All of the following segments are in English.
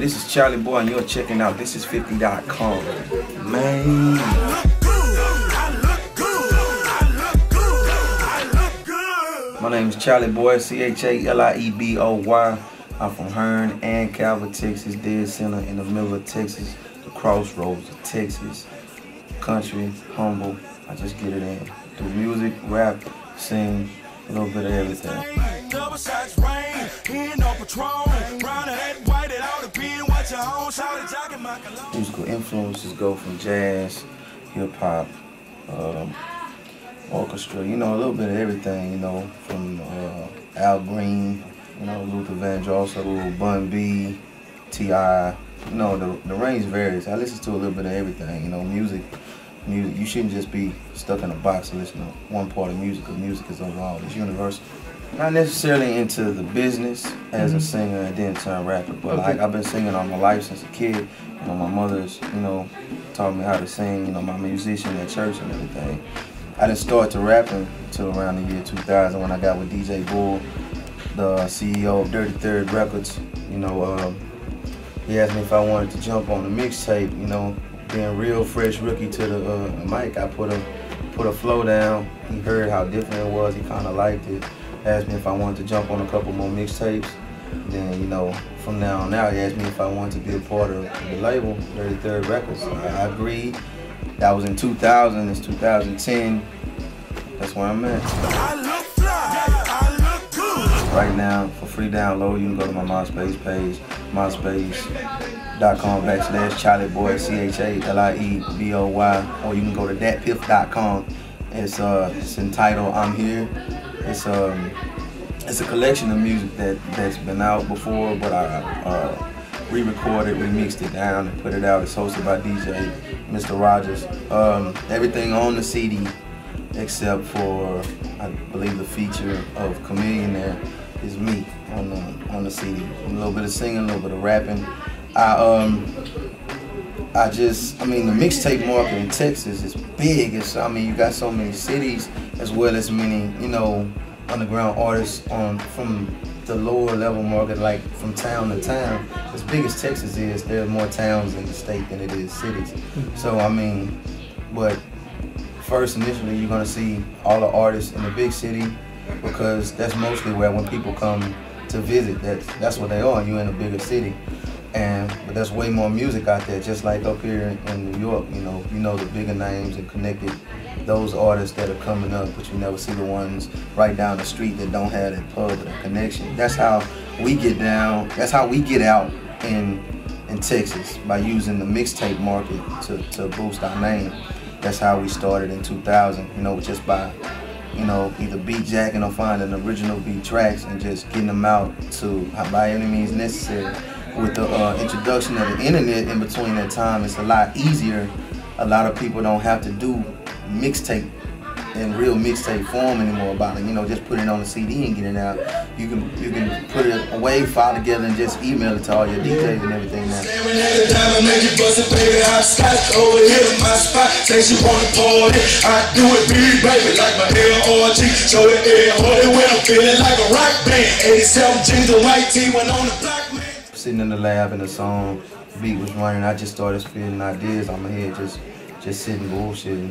Hey, this is Charlie Boy, and you're checking out Thisis50.com. Man. My name is Charlie Boy, Chalieboy. I'm from Hearn and Calvert, Texas, dead center in the middle of Texas, the crossroads of Texas. Country, humble, I just get it in. Do music, rap, sing, a little bit of everything. Musical influences go from jazz, hip hop, orchestra, you know, a little bit of everything, you know, from Al Green, you know, Luther Vandross, Bun B, T.I., you know, the range varies. I listen to a little bit of everything, you know, music, you shouldn't just be stuck in a box and listen to one part of music, because music is overall, it's universal. Not necessarily into the business as a singer and then turn rapper, but like I've been singing all my life since a kid. You know, my mother's, you know, taught me how to sing, you know, my musician at church and everything. I didn't start to rapping until around the year 2000 when I got with DJ Bull, the CEO of Dirty Third Records. You know, he asked me if I wanted to jump on the mixtape. You know, being real fresh rookie to the mic, I put a flow down. He heard how different it was. He kind of liked it. Asked me if I wanted to jump on a couple more mixtapes. Then, you know, from now on out, he asked me if I wanted to be a part of the label, 33rd Records. I agreed. That was in 2000, it's 2010. That's where I'm at. Right now, for free download, you can go to my MySpace page, myspace.com/CharlieBoy, CHALIEBOY, or you can go to datpiff.com. It's entitled I'm Here. It's a collection of music that's been out before, but I re-recorded, remixed it down, and put it out. It's hosted by DJ Mr. Rogers. Everything on the CD, except for, I believe, the feature of Chamillionaire is me on the CD. A little bit of singing, a little bit of rapping. I mean, the mixtape market in Texas is big. I mean, you got so many cities as well as many, you know, underground artists from the lower level market, like from town to town. As big as Texas is, there are more towns in the state than it is cities. So I mean, but first initially you're gonna see all the artists in the big city, because that's mostly where when people come to visit, that's what they are. You're in a bigger city, but there's way more music out there. Just like up here in New York, you know the bigger names and connected. Those artists that are coming up, but you never see the ones right down the street that don't have that pub or that connection. That's how we get down. That's how we get out in Texas, by using the mixtape market to boost our name. That's how we started in 2000. You know, just by, you know, either beat jacking or finding original beat tracks and just getting them out to by any means necessary. With the introduction of the internet in between that time, it's a lot easier. A lot of people don't have to do mixtape in real mixtape form anymore about it. You know, just put it on the CD and get it out. You can put it away, file together, and just email it to all your DJs and everything now. Sitting in the lab and the song, the beat was running, I just started spinning ideas on my head, just sitting bullshitting.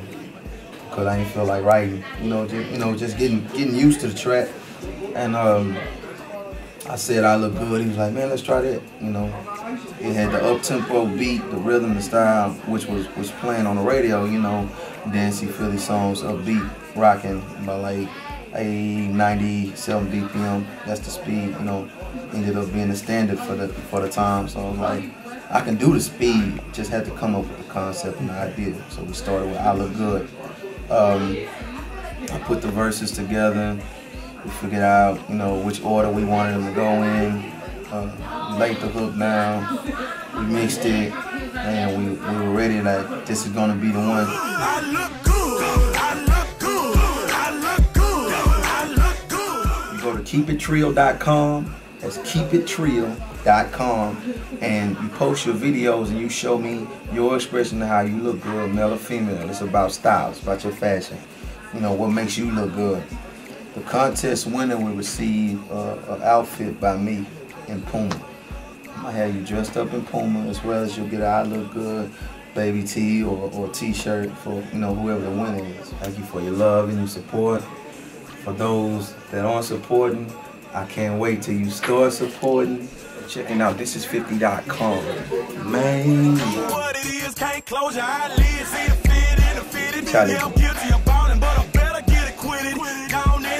Cause I didn't feel like writing, just getting used to the track. And I said I Look Good. He was like, man, let's try that. You know, it had the up tempo beat, the rhythm, the style, which was playing on the radio. You know, dancey Philly songs, upbeat, rocking by like 80, 97 BPM. That's the speed. You know, ended up being the standard for the time. So I was like, I can do the speed. Just had to come up with the concept and the idea. So we started with I Look Good. I put the verses together, we figured out, you know, which order we wanted them to go in, laid the hook down, we mixed it, and we were ready, like, this is gonna be the one. I look good, I look good, I look good, I look good. You go to keepittrio.com, that's keepittrio.com, and you post your videos and you show me your expression of how you look good, male or female. It's about style, it's about your fashion. You know, what makes you look good. The contest winner will receive an outfit by me in Puma. I'm gonna have you dressed up in Puma, as well as you'll get an I Look Good baby tee or t-shirt for, you know, whoever the winner is. Thank you for your love and your support. For those that aren't supporting, I can't wait till you start supporting. Checking out Thisis50.com. Man. Charlie Boy.